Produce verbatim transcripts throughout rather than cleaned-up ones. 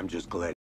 I'm just glad.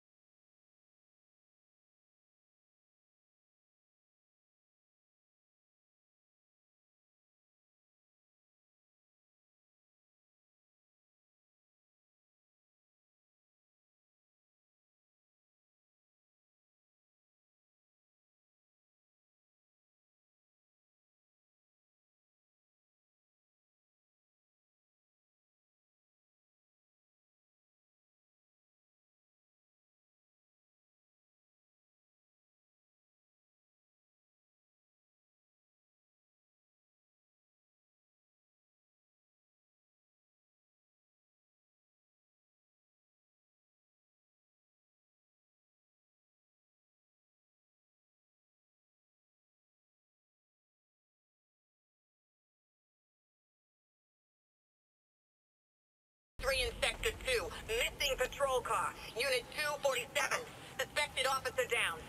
In Sector two, missing patrol car, Unit two forty-seven, suspected officer down.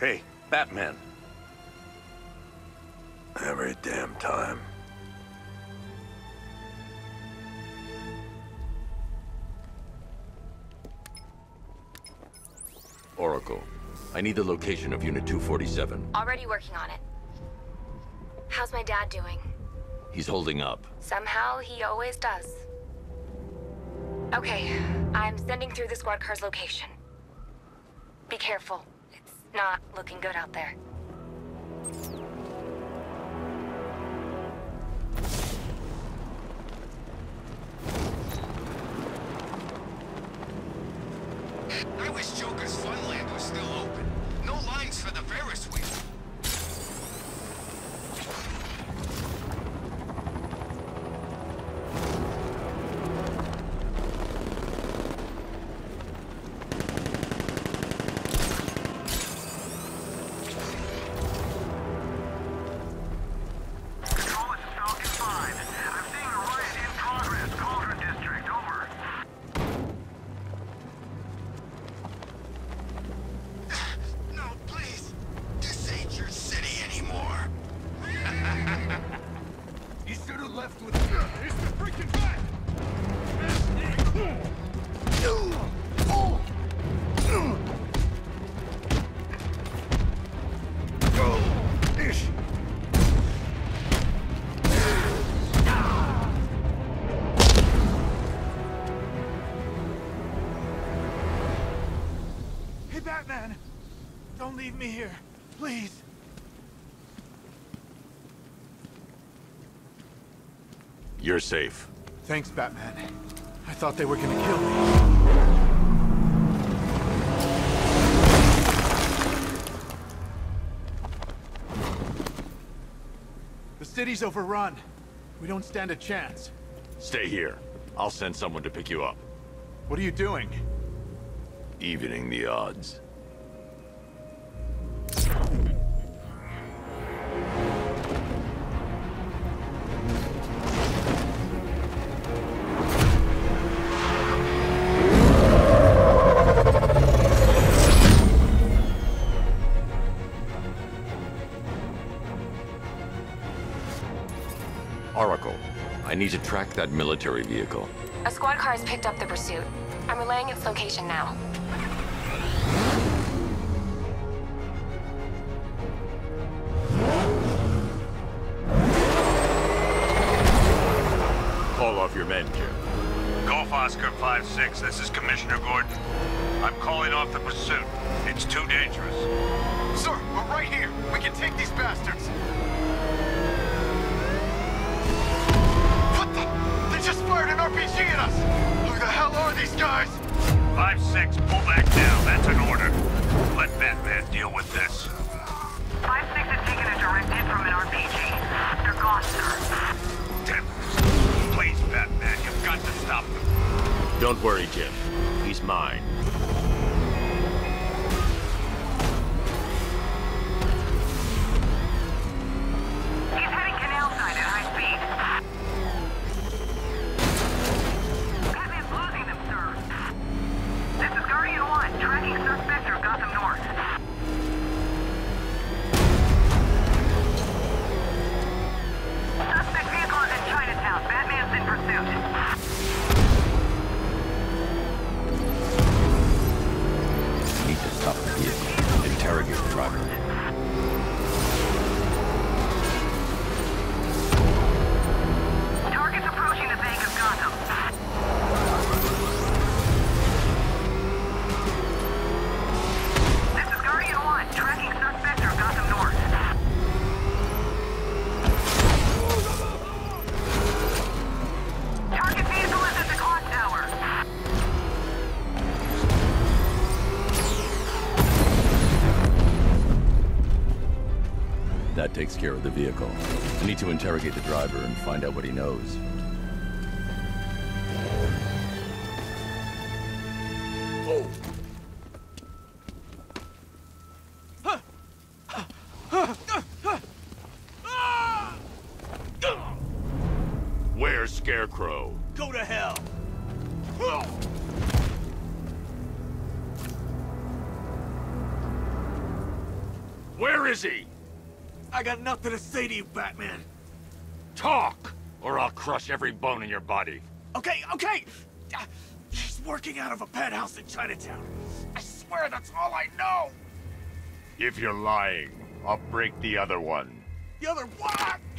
Hey, Batman. Every damn time. Oracle, I need the location of Unit two forty-seven. Already working on it. How's my dad doing? He's holding up. Somehow he always does. Okay, I'm sending through the squad car's location. Be careful. It's not looking good out there. I wish Joker's Funland was still open. No lines for the Ferris wheel. Batman, don't leave me here, please. You're safe. Thanks, Batman. I thought they were gonna kill me. The city's overrun. We don't stand a chance. Stay here. I'll send someone to pick you up. What are you doing? Evening the odds. Oracle, I need to track that military vehicle. A squad car has picked up the pursuit. I'm relaying its location now. Call off your men, Jim. Golf Oscar five six, this is Commissioner Gordon. I'm calling off the pursuit. It's too dangerous. Sir, we're right here. We can take these bastards. What the? They just fired an R P G at us! Who the hell are these guys? five six, pull back now. That's an order. Let Batman deal with this. five six has taken a direct hit from an R P G. They're gone, sir. Damn it. Please, Batman, you've got to stop them. Don't worry, Jim. He's mine. takes care of the vehicle. I need to interrogate the driver and find out what he knows. Where's Scarecrow? Go to hell! Where is he? I got nothing to say to you, Batman. Talk, or I'll crush every bone in your body. Okay, okay! He's working out of a penthouse in Chinatown. I swear that's all I know! If you're lying, I'll break the other one. The other what?